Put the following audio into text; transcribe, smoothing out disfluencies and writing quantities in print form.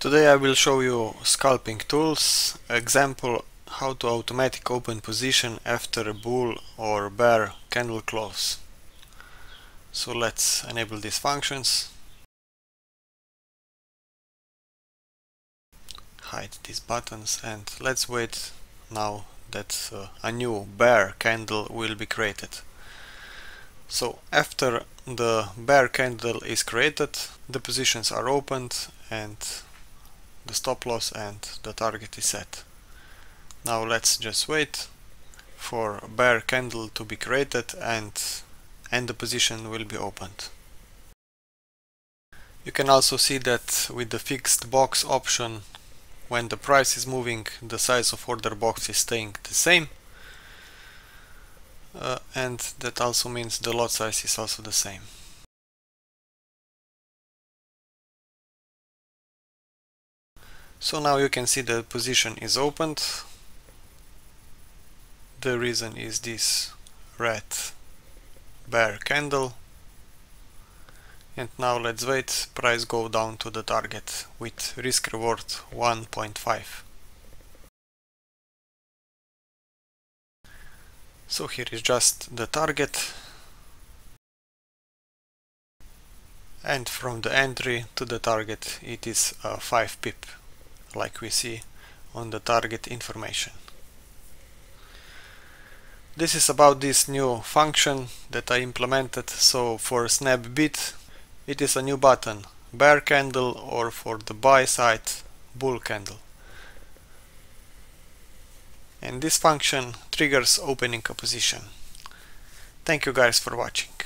Today I will show you scalping tools, example how to automatic open position after a bull or bear candle close. So let's enable these functions. Hide these buttons and let's wait now that a new bear candle will be created. So after the bear candle is created, the positions are opened and the stop loss and the target is set. Now let's just wait for bear candle to be created and the position will be opened. You can also see that with the fixed box option, when the price is moving, the size of order box is staying the same, and that also means the lot size is also the same. So now you can see the position is opened. The reason is this red bear candle. And now let's wait, price go down to the target with risk reward 1.5. So here is just the target. And from the entry to the target it is 5 pip. Like we see on the target information. This is about this new function that I implemented. So for snap bid, it is a new button, bear candle, or for the buy side, bull candle. And this function triggers opening a position. Thank you guys for watching.